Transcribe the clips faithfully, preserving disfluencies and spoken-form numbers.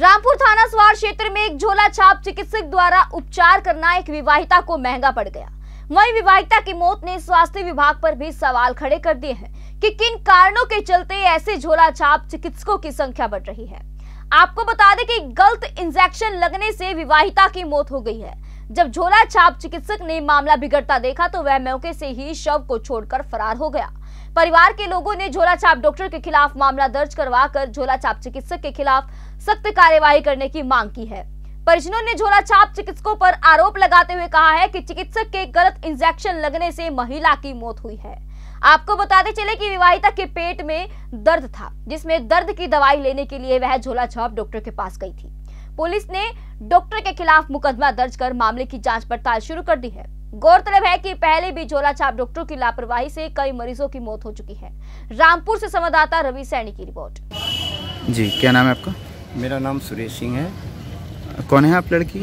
रामपुर थाना स्वार क्षेत्र में एक झोला छाप चिकित्सक द्वारा उपचार करना एक विवाहिता को महंगा पड़ गया। वहीं विवाहिता की मौत ने स्वास्थ्य विभाग पर भी सवाल खड़े कर दिए हैं कि किन कारणों के चलते ऐसे झोला छाप चिकित्सकों की संख्या बढ़ रही है। आपको बता दें कि गलत इंजेक्शन लगने से विवाहिता की मौत हो गई है। जब झोला छाप चिकित्सक ने मामला बिगड़ता देखा तो वह मौके से ही शव को छोड़कर फरार हो गया। परिवार के लोगों ने झोला छाप डॉक्टर के खिलाफ मामला दर्ज करवा कर झोला छाप चिकित्सक के खिलाफ सख्त कार्यवाही करने की मांग की है। परिजनों ने झोला छाप चिकित्सकों पर आरोप लगाते हुए कहा है कि चिकित्सक के गलत इंजेक्शन लगने से महिला की मौत हुई है। आपको बताते चले कि विवाहिता के पेट में दर्द था, जिसमें दर्द की दवाई लेने के लिए वह झोला छाप डॉक्टर के पास गई थी। पुलिस ने डॉक्टर के खिलाफ मुकदमा दर्ज कर मामले की जांच पड़ताल शुरू कर दी है। गौरतलब है कि पहले भी झोला छाप डॉक्टरों की लापरवाही से कई मरीजों की मौत हो चुकी है। रामपुर से संवाददाता रवि सैनी की रिपोर्ट। जी, क्या नाम है आपका? मेरा नाम सुरेश सिंह है। कौन है आप लड़की?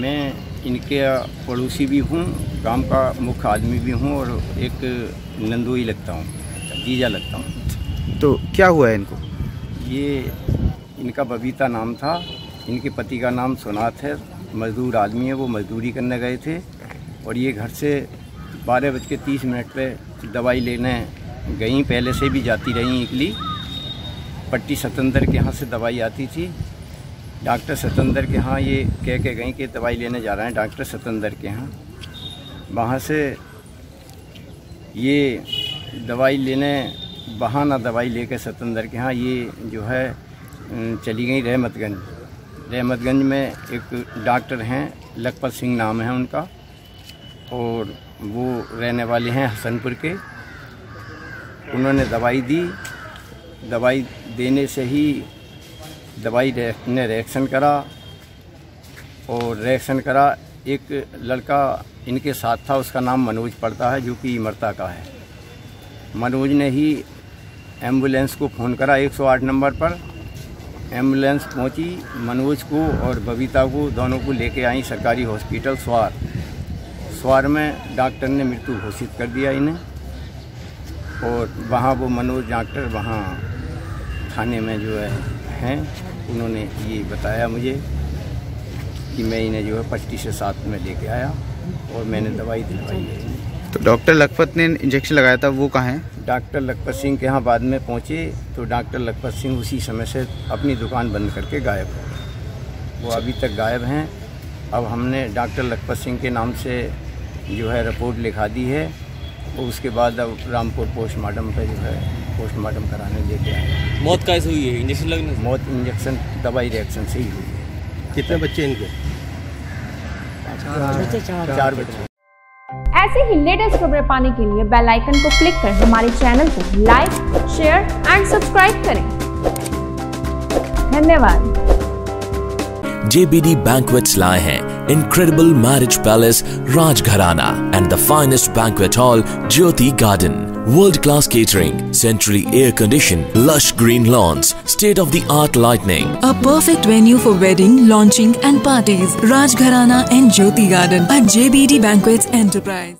मैं इनके पड़ोसी भी हूँ, गांव का मुख्य आदमी भी हूँ और एक नंदोई लगता हूँ, जीजा लगता हूँ। तो क्या हुआ है इनको? ये इनका बबीता नाम था, इनके पति का नाम सोनाथ है, मजदूर आदमी है, वो मजदूरी करने गए थे और ये घर से बारह बज के तीस मिनट पर दवाई लेने गई। पहले से भी जाती रहीं, इकली पट्टी स्तंदर के यहाँ से दवाई आती थी। डॉक्टर स्तंदर के यहाँ ये कह के गई कि दवाई लेने जा रहे हैं डॉक्टर स्तंदर के यहाँ। वहाँ से ये दवाई लेने बहाना दवाई लेकर स्तंदर के यहाँ ये जो है चली गई रहमत गंज। रहमत गंज में एक डॉक्टर हैं, लखपत सिंह नाम है उनका और वो रहने वाले हैं हसनपुर के। उन्होंने दवाई दी, दवाई देने से ही दवाई ने रिएक्शन करा और रिएक्शन करा। एक लड़का इनके साथ था, उसका नाम मनोज पड़ता है, जो कि अमरता का है। मनोज ने ही एम्बुलेंस को फ़ोन करा एक सौ आठ नंबर पर। एम्बुलेंस पहुंची, मनोज को और बबीता को दोनों को लेके आई सरकारी हॉस्पिटल स्वार। स्वार में डॉक्टर ने मृत्यु घोषित कर दिया इन्हें और वहाँ वो मनोज डॉक्टर वहाँ थाने में जो है हैं, उन्होंने ये बताया मुझे कि मैं इन्हें जो है पट्टी से साथ में लेके आया और मैंने दवाई दिलवाई है। तो डॉक्टर लखपत ने इंजेक्शन लगाया था, वो कहाँ है? डॉक्टर लखपत सिंह के यहाँ बाद में पहुँचे तो डॉक्टर लखपत सिंह उसी समय से अपनी दुकान बंद करके गायब हो गए। वो अभी तक गायब हैं। अब हमने डॉक्टर लखपत सिंह के नाम से जो है रिपोर्ट लिखा दी है और उसके बाद अब रामपुर पोस्टमार्टम पे जो है पोस्टमार्टम कराने लेके आए। मौत कैसे हुई है? इंजेक्शन लगने? मौत इंजेक्शन दवाई रिएक्शन से ही हुई है। कितने बच्चे इनके? चार, चार, चार बच्चे। ऐसे ही लेटेस्ट खबरें पाने के लिए बेल आइकन को क्लिक कर हमारे चैनल को लाइक, शेयर एंड सब्सक्राइब करें। धन्यवाद। J B D Banquets लाए हैं Incredible Marriage Palace, Rajgharana and the finest banquet hall, Jyoti Garden. World-class catering, centrally air-conditioned, lush green lawns, state-of-the-art lighting. A perfect venue for wedding, launching and parties. Rajgharana and Jyoti Garden at J B D Banquets Enterprise.